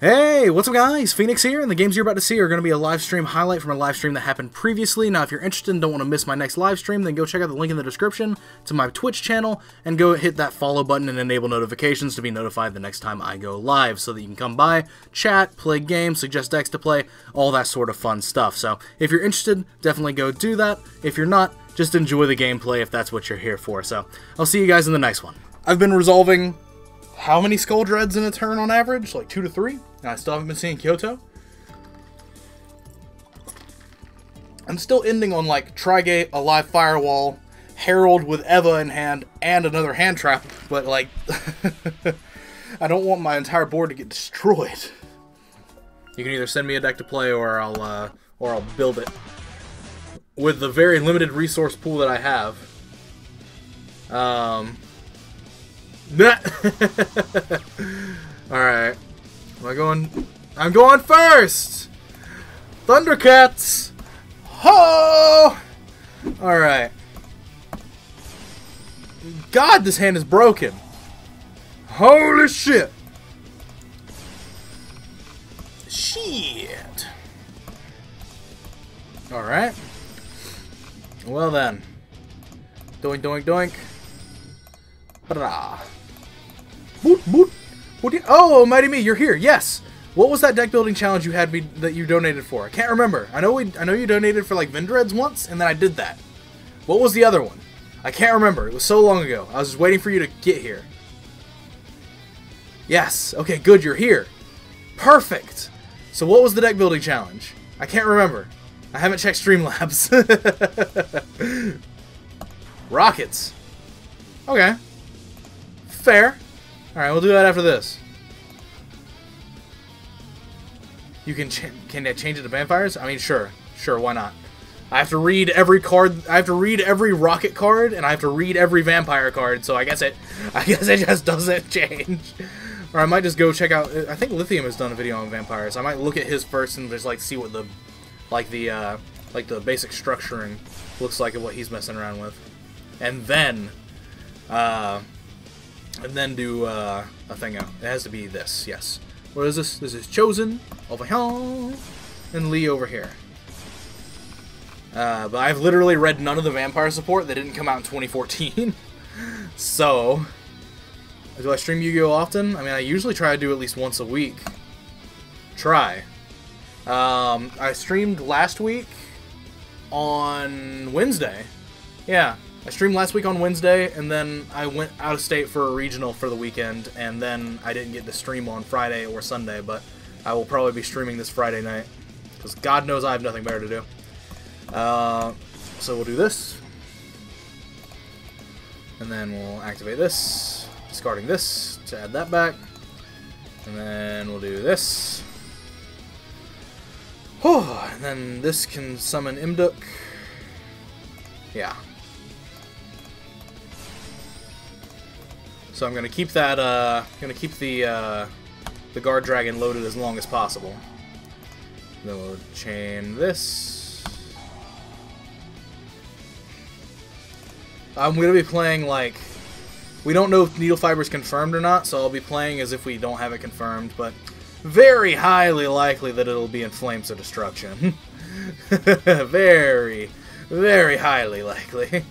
Hey, what's up guys? Phoenix here, and the games you're about to see are going to be a live stream highlight from a live stream that happened previously. Now, if you're interested and don't want to miss my next live stream, then go check out the link in the description to my Twitch channel, and go hit that follow button and enable notifications to be notified the next time I go live, so that you can come by, chat, play games, suggest decks to play, all that sort of fun stuff. So, if you're interested, definitely go do that. If you're not, just enjoy the gameplay if that's what you're here for. So, I'll see you guys in the next one. I've been resolving how many Skull Dreads in a turn on average? Like 2 to 3? I still haven't been seeing Kyoto. I'm still ending on like Trigate, a live Firewall, Herald with Eva in hand, and another hand trap, but like, I don't want my entire board to get destroyed. You can either send me a deck to play or I'll build it. With the very limited resource pool that I have. Alright. I'm going first! Thundercats! Ho! Alright. God, this hand is broken. Holy shit! Shit! Alright. Well then. Doink, doink, doink. Brah. Boop, boop. Oh, mighty me, you're here. Yes. What was that deck building challenge you had me that you donated for? I can't remember. I know you donated for like Vendreads once, and then I did that. What was the other one? I can't remember. It was so long ago. I was just waiting for you to get here. Yes. Okay, good. You're here. Perfect. So what was the deck building challenge? I can't remember. I haven't checked Streamlabs. Rockets. Okay. Fair. Alright, we'll do that after this. You can change it to Vampires? I mean, sure. Sure, why not? I have to read every card. I have to read every Rocket card, and I have to read every Vampire card, so I guess it just doesn't change. Or I might just go check out, I think Lithium has done a video on Vampires. I might look at his first and just, like, see what the, like the basic structuring looks like and what he's messing around with. And then do a thing out. It has to be this, yes. What is this? This is Chosen over here, and Lee over here. But I've literally read none of the Vampire support that didn't come out in 2014. So, do I stream Yu-Gi-Oh! Often? I mean, I usually try to do at least once a week. Try. I streamed last week on Wednesday. Yeah. I streamed last week on Wednesday, and then I went out of state for a regional for the weekend, and then I didn't get to stream on Friday or Sunday, but I will probably be streaming this Friday night, because God knows I have nothing better to do. So we'll do this, and then we'll activate this, discarding this to add that back, and then we'll do this. Whew, and then this can summon Imduk. Yeah. So I'm gonna keep that. The Guard Dragon loaded as long as possible. Then we'll chain this. I'm gonna be playing like we don't know if needle fiber's confirmed or not, so I'll be playing as if we don't have it confirmed, but very highly likely that it'll be in Flames of Destruction. Very, very highly likely.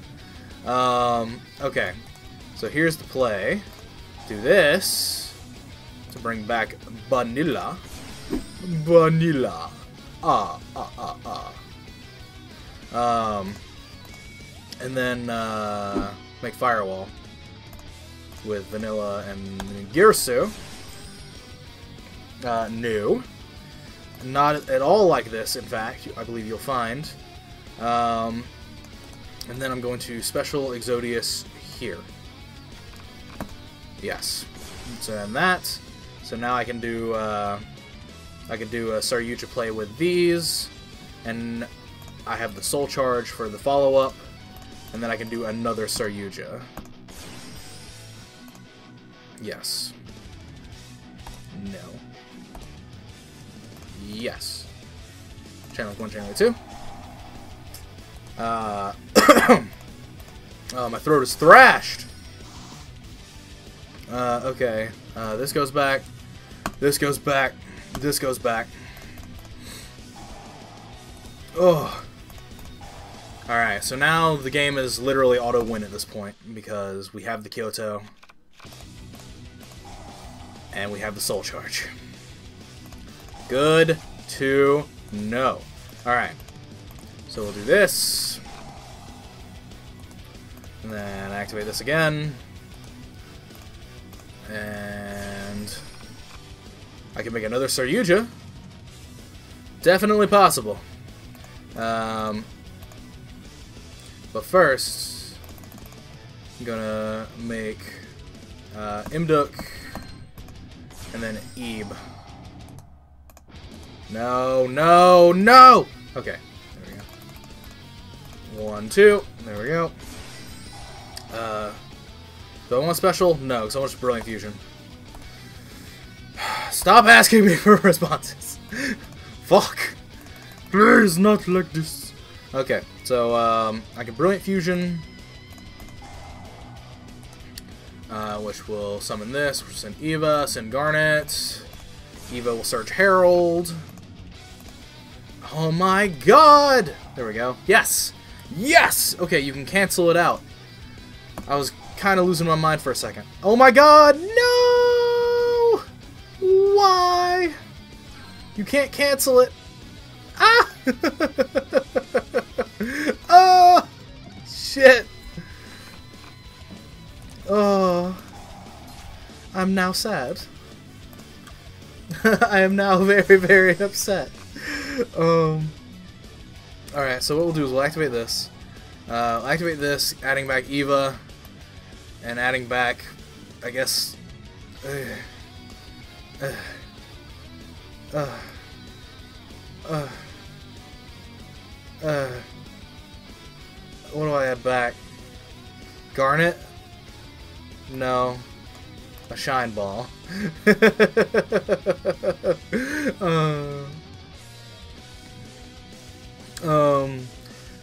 Okay. So here's the play. Do this to bring back Vanilla. Vanilla. And then make Firewall with Vanilla and Ningirsu. New. Not at all like this, in fact, I believe you'll find. And then I'm going to Special Exodius here. Yes. So then that. So now I can do a Saryuja play with these, and I have the Soul Charge for the follow up, and then I can do another Saryuja. Yes. No. Yes. Channel 1, channel 2. Oh, my throat is thrashed. Okay, this goes back, This goes back. Oh. Alright, so now the game is literally auto-win at this point, because we have the Kyoto, and we have the Soul Charge. Good to know. Alright, so we'll do this, and then activate this again, and I can make another Saryuja. Definitely possible. But first, I'm gonna make Imduk and then Eeb. No, no, no! Okay, there we go. 1, 2, there we go. Do I want special? No, because I want Brilliant Fusion. Stop asking me for responses! Fuck! Please, not like this! Okay, so, I can Brilliant Fusion, which will summon this, which will send Eva, send Garnet, Eva will search Herald. Oh my god! There we go. Yes! Yes! Okay, you can cancel it out. I was kind of losing my mind for a second. Oh my god! No! Why? You can't cancel it. Ah! Oh! Shit! Oh. I'm now sad. I am now very, very upset. Alright, so what we'll do is we'll activate this. Activate this, adding back Eva, and adding back, I guess... what do I add back? Garnet? No. A shine ball.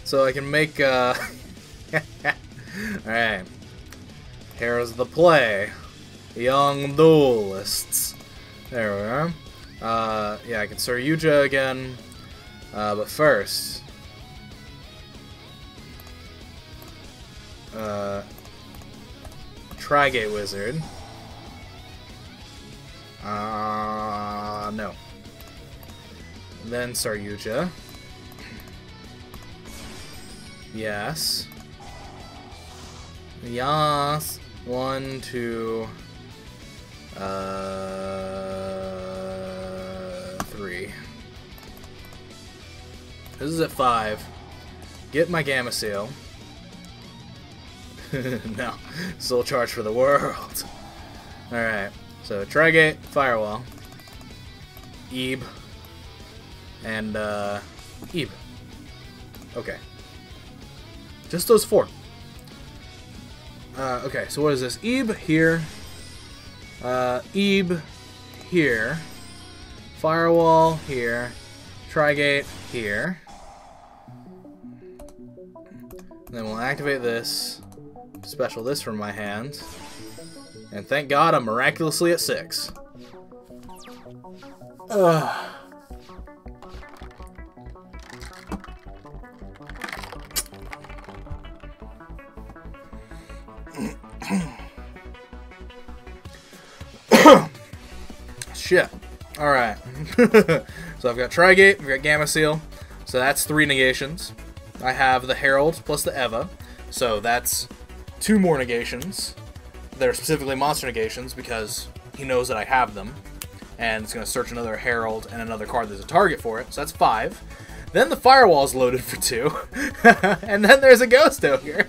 So I can make, alright. Here's the play. Young duelists. There we are. Yeah, I can Saryuja again. But first... Trigate Wizard. No. Then Saryuja. Yes. Yes. 1, 2... 3. This is at 5. Get my Gamma Seal. No. Soul Charge for the world. Alright. So, Trigate, Firewall, Eeb, and, Eeb. Okay. Just those 4. Okay, so what is this? Eeb here. Eeb here. Firewall here. Trigate here. And then we'll activate this. Special this from my hand. And thank God I'm miraculously at 6. Ugh. Shit. Alright. So I've got Trigate, I've got Gamma Seal. So that's 3 negations. I have the Herald plus the Eva. So that's 2 more negations. They're specifically monster negations because he knows that I have them. And it's going to search another Herald and another card that's a target for it. So that's 5. Then the Firewall's loaded for 2. And then there's a Ghost Ogre.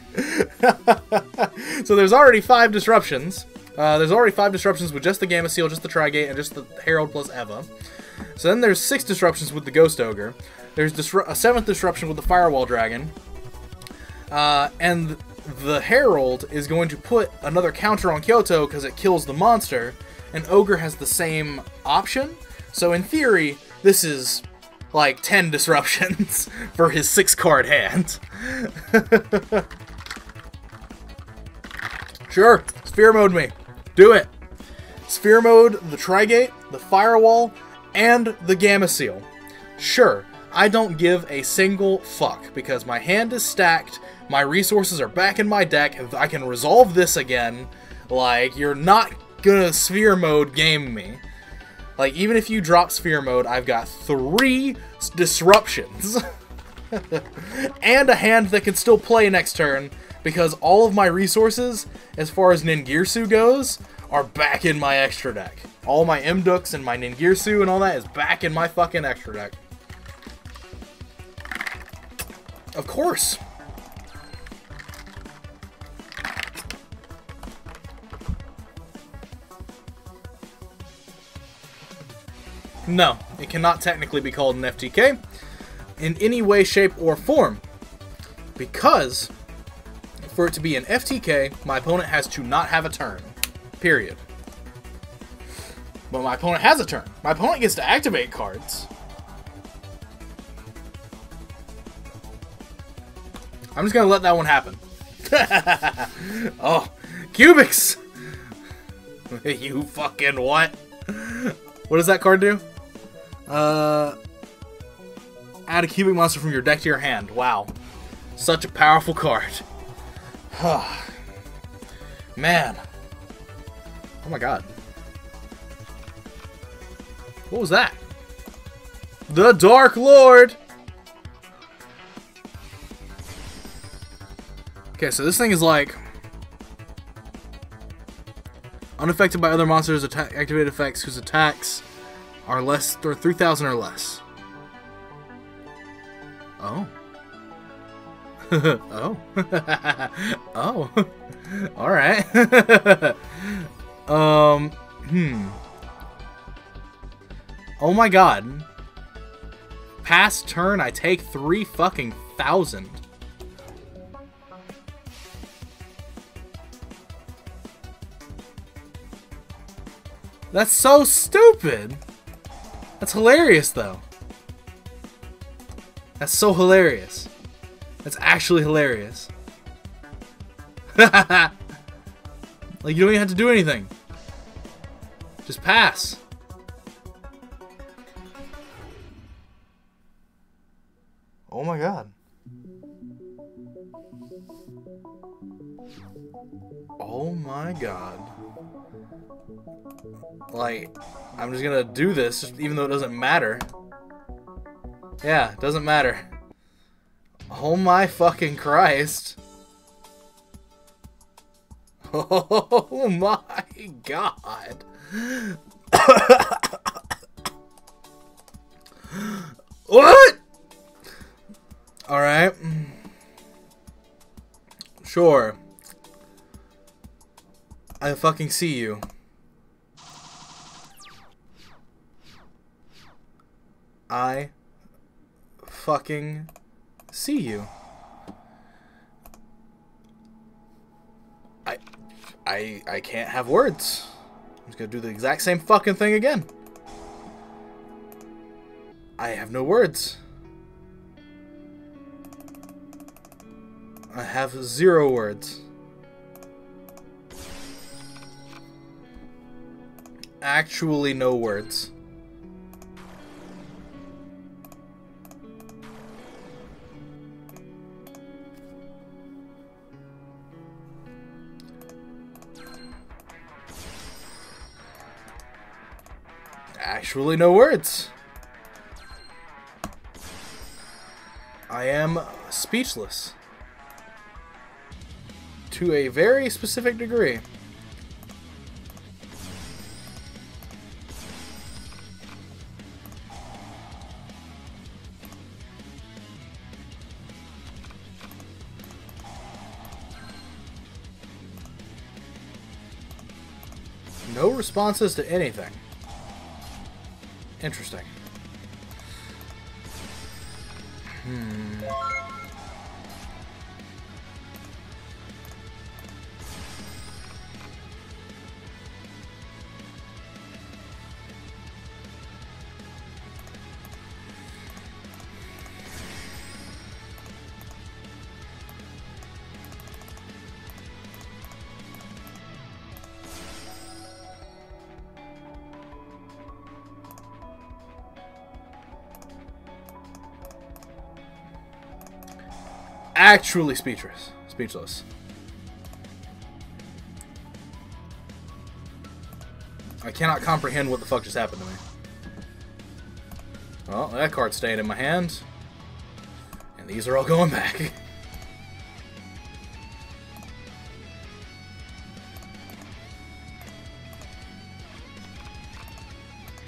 So there's already 5 disruptions. There's already 5 disruptions with just the Gamma Seal, just the Trigate, and just the Herald plus Eva. So then there's 6 disruptions with the Ghost Ogre. There's a 7th disruption with the Firewall Dragon. And the Herald is going to put another counter on Kyoto because it kills the monster, and Ogre has the same option. So in theory, this is like 10 disruptions for his 6-card hand. Sure, Sphere Mode me. Do it. Sphere Mode the Trigate, the Firewall, and the Gamma Seal. Sure, I don't give a single fuck, because my hand is stacked, my resources are back in my deck, and I can resolve this again. Like, you're not gonna Sphere Mode game me. Like, even if you drop Sphere Mode, I've got 3 disruptions. And a hand that can still play next turn, because all of my resources, as far as Ningirsu goes, are back in my extra deck. All my Mdux and my Ningirsu and all that is back in my fucking extra deck. Of course. No, it cannot technically be called an FTK in any way, shape, or form, because for it to be an FTK, my opponent has to not have a turn, period. But my opponent has a turn. My opponent gets to activate cards. I'm just gonna let that one happen. Oh, Cubics! You fucking what? What does that card do? Add a cubic monster from your deck to your hand. Wow. Such a powerful card. Man. Oh my god. What was that? The Dark Lord! Okay, so this thing is like... unaffected by other monsters, activated effects whose attacks are less, or 3,000 or less. Oh. Oh. Oh. Alright. Oh my god. Past turn, I take 3 fucking thousand. That's so stupid. That's hilarious, though. That's so hilarious. That's actually hilarious. Like, you don't even have to do anything. Just pass. Oh my god. Oh my god. Like, I'm just gonna do this, just even though it doesn't matter. Yeah, it doesn't matter. Oh my fucking Christ. Oh my god. What? Alright. Sure. I fucking see you. I fucking see you. I can't have words. I'm just gonna do the exact same fucking thing again. I have no words. I have 0 words. Actually no words. Actually no words. I am speechless. To a very specific degree. No responses to anything. Interesting. actually speechless. I cannot comprehend what the fuck just happened to me. Well, that card's staying in my hand. And these are all going back.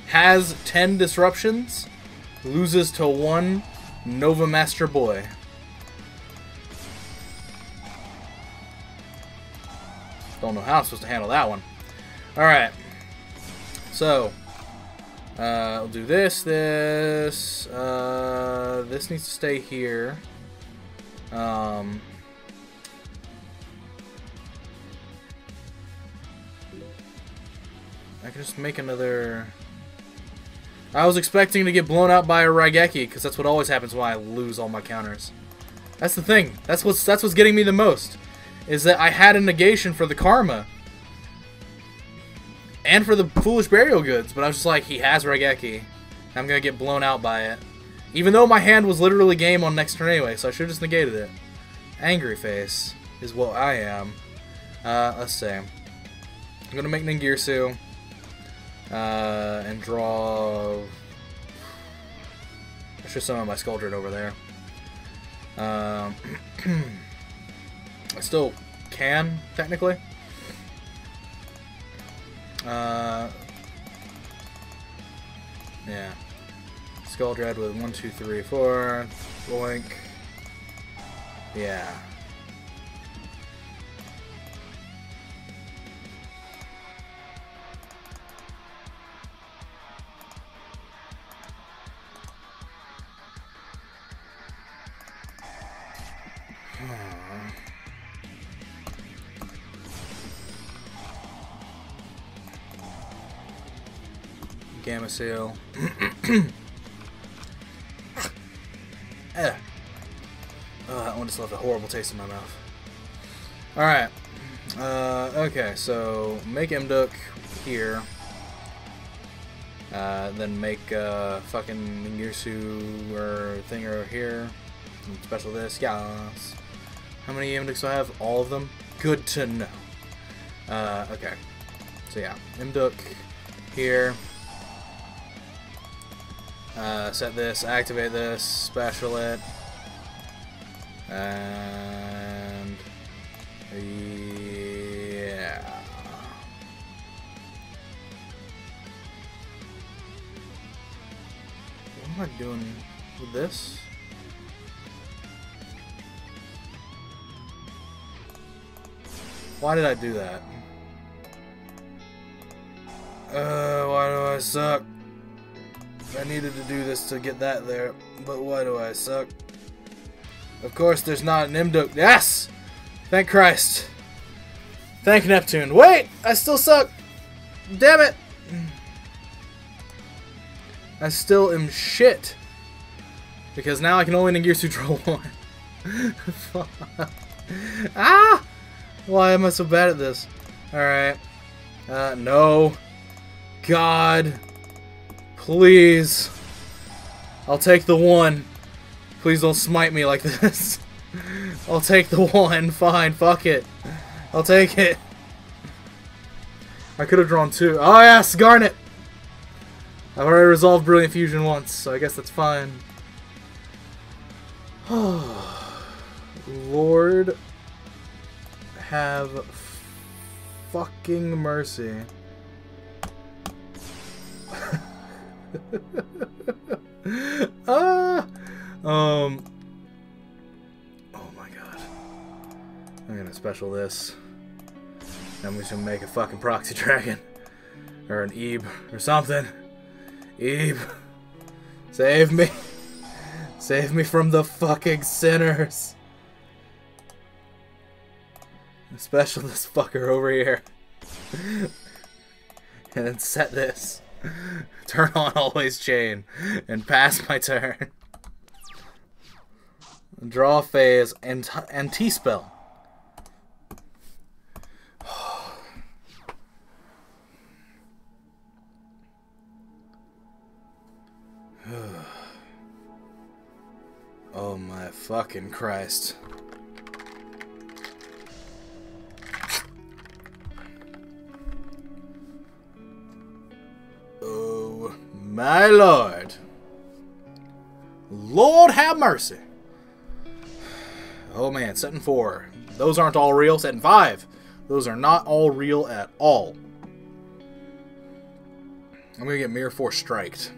Has 10 disruptions, loses to 1 Nova Master Boy. Don't know how I'm supposed to handle that one. Alright. So, I'll do this needs to stay here. I can just make another... I was expecting to get blown out by a Raigeki, because that's what always happens when I lose all my counters. That's the thing. That's what's getting me the most, is that I had a negation for the Karma and for the Foolish Burial Goods, but I was just like, he has Raigeki. I'm going to get blown out by it. Even though my hand was literally game on next turn anyway, so I should have just negated it. Angry Face is what I am. Let's see. I'm going to make Ningirsu. And draw... I should summon my Scoldred over there. I still can, technically. Yeah. Scoldred with 1, 2, 3, 4. Boink. Yeah. Gamma Seal. Oh, that one just left a horrible taste in my mouth. Alright. Okay, so make Imduk here. Then make fucking Ningirsu or thing over here. And special this. Yes. How many Imduks do I have? All of them? Good to know. Okay. So yeah. Imduk here. Set this, activate this, special it, and yeah. What am I doing with this? Why did I do that? Why do I suck? I needed to do this to get that there, but why do I suck? Of course there's not an Imduk. Yes! Thank Christ. Thank Neptune. Wait! I still suck! Damn it! I still am shit. Because now I can only Ningirsu draw one. Ah! Why am I so bad at this? Alright. No. God. Please. I'll take the one. Please don't smite me like this. I'll take the one. Fine. Fuck it. I'll take it. I could have drawn two. Oh, yes! Garnet! I've already resolved Brilliant Fusion once, so I guess that's fine. Oh, Lord. Have fucking mercy. Oh my god. I'm gonna special this. I'm just gonna make a fucking proxy dragon. Or an Eeb or something. Eeb. Save me. Save me from the fucking sinners. Special this fucker over here. And then set this. Turn on Always Chain and pass my turn. Draw phase and anti-spell. Oh my fucking Christ. My lord. Lord have mercy. Oh man, setting 4. Those aren't all real. Setting 5. Those are not all real at all. I'm gonna get Mirror Force striked.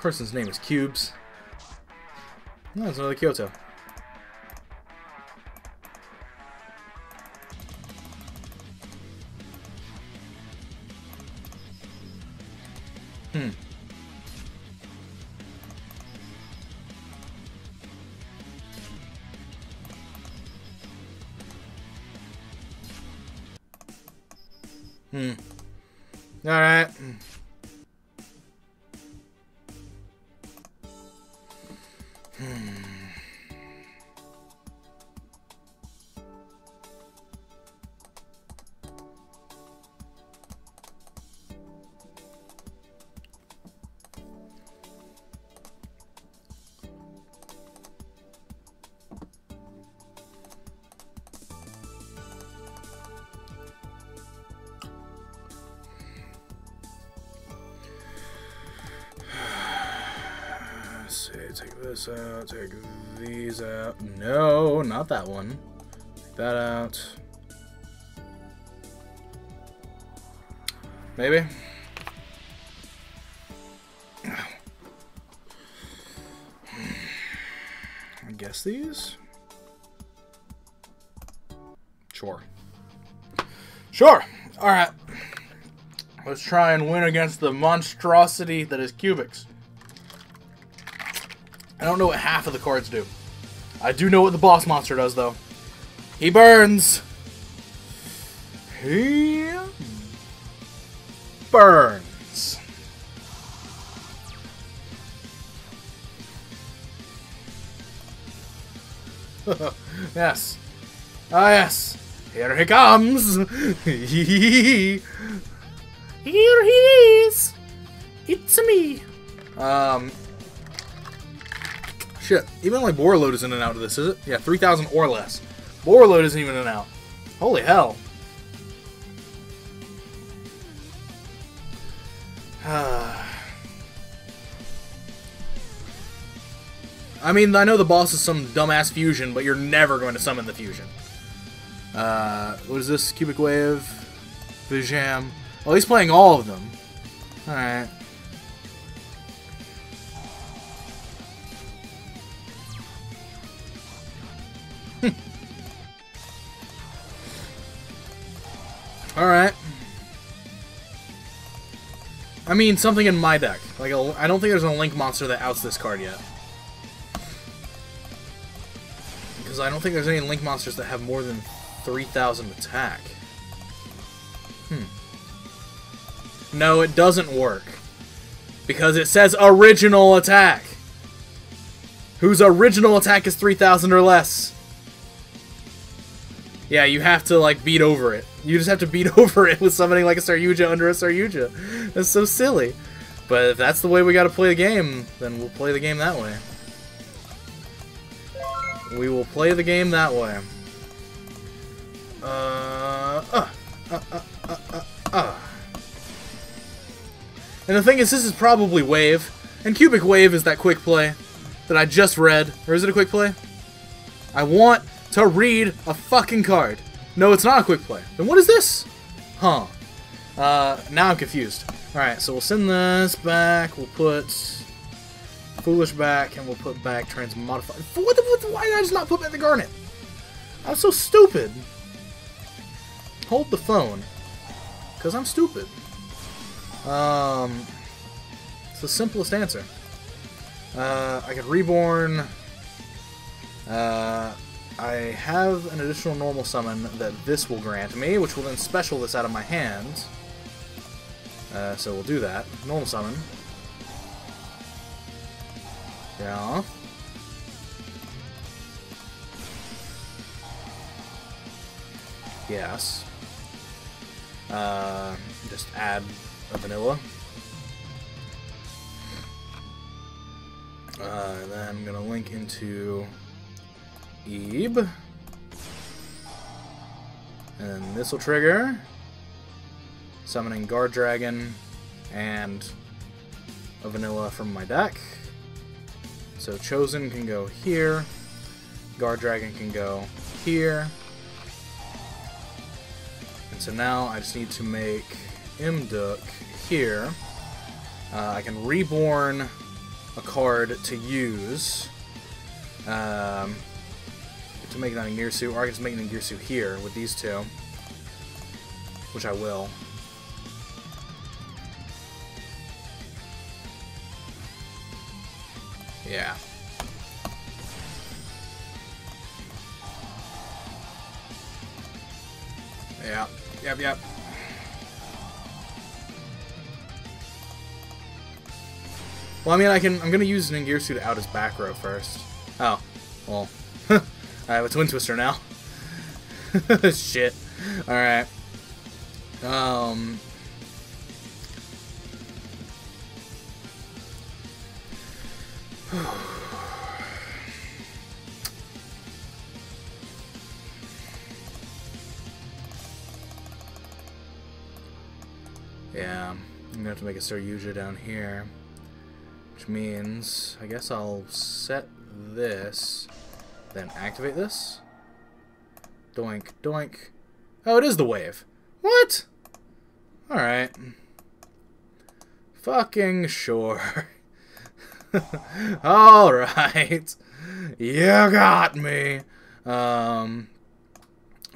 Person's name is Cubes. No, that's another Kyoto. All right. Out, take these out. No, not that one. Take that out. Maybe. I guess these? Sure. Sure! Alright. Let's try and win against the monstrosity that is Cubics. I don't know what half of the cards do. I do know what the boss monster does, though. He burns! He burns. Yes. Ah, yes. Here he comes! Here he is! It's me! Shit, even like Borreload isn't an out of this, is it? Yeah, 3,000 or less. Borreload isn't even an out. Holy hell. I mean, I know the boss is some dumbass fusion, but you're never going to summon the fusion. What is this? Cubic Wave? Vijam. Well, he's playing all of them. Alright. Alright. I mean, something in my deck. Like, I don't think there's a Link monster that outs this card yet. Because I don't think there's any Link monsters that have more than 3,000 attack. No, it doesn't work. Because it says original attack. Whose original attack is 3,000 or less. Yeah, you have to, like, beat over it. You just have to beat over it with summoning, like, a Saryuja under a Saryuja. That's so silly. But if that's the way we gotta play the game, then we'll play the game that way. We will play the game that way. And the thing is, this is probably Wave. And Cubic Wave is that quick play that I just read. Or is it a quick play? I want... to read a fucking card. No, it's not a quick play. Then what is this? Huh. Now I'm confused. Alright, so we'll send this back. We'll put Foolish back, and we'll put back Transmodified. Why did I just not put back the Garnet? I'm so stupid. Hold the phone. Because I'm stupid. It's the simplest answer. I could Reborn. I have an additional normal summon that this will grant me, which will then special this out of my hand. So we'll do that. Normal summon. Yeah. Yes. Just add a vanilla. And then I'm gonna link into... Eeb. And this will trigger, summoning Guard Dragon and a Vanilla from my deck. So Chosen can go here, Guard Dragon can go here. And so now I just need to make Imduk here. I can Reborn a card to use to make that Ningirsu, or I can just make Ningirsu here with these two, which I will. Yeah. Yeah. Yep, yep. Well, I mean, I'm gonna use Ningirsu to out his back row first. Oh. Well. I have a Twin Twister now. Shit. Alright. Yeah, I'm gonna have to make a Saryuja down here. Which means, I guess I'll set this, then activate this. Doink, doink. Oh, it is the wave. What? Alright. Fucking sure. Alright. You got me. I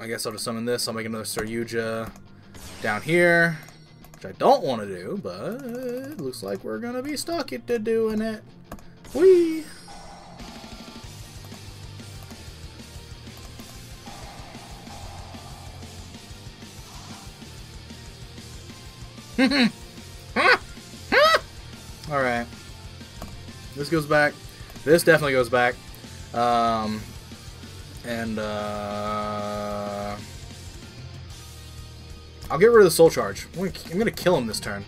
guess I'll just summon this. I'll make another Saryuja down here. Which I don't want to do, but it looks like we're going to be stuck into doing it. Whee! Alright. This goes back. This definitely goes back. I'll get rid of the Soul Charge. I'm gonna kill him this turn.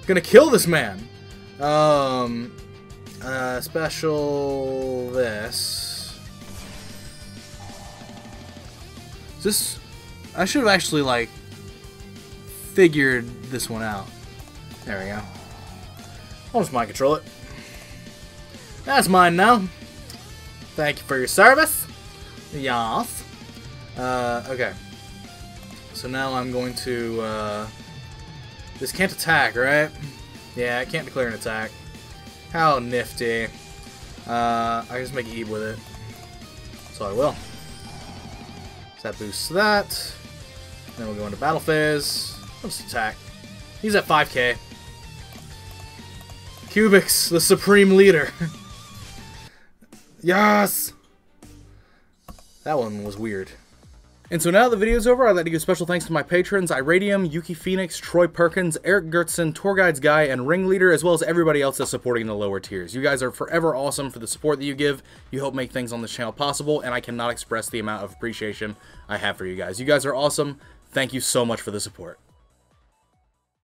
I'm gonna kill this man! Special this. This... I should have actually, like, figured this one out. There we go. I'll just mind control it. That's mine now. Thank you for your service. Yas. Okay. So now I'm going to, this can't attack, right? Yeah, it can't declare an attack. How nifty. I can just make Eeb with it. So I will. So that boosts that. Then we'll go into battle phase. Let's attack. He's at 5k. Cubics, the supreme leader. Yes! That one was weird. And so now that the video's over, I'd like to give special thanks to my patrons, Iradium, Yuki Phoenix, Troy Perkins, Eric Gertson, Tour Guides Guy, and Ringleader, as well as everybody else that's supporting the lower tiers. You guys are forever awesome for the support that you give. You help make things on this channel possible, and I cannot express the amount of appreciation I have for you guys. You guys are awesome. Thank you so much for the support.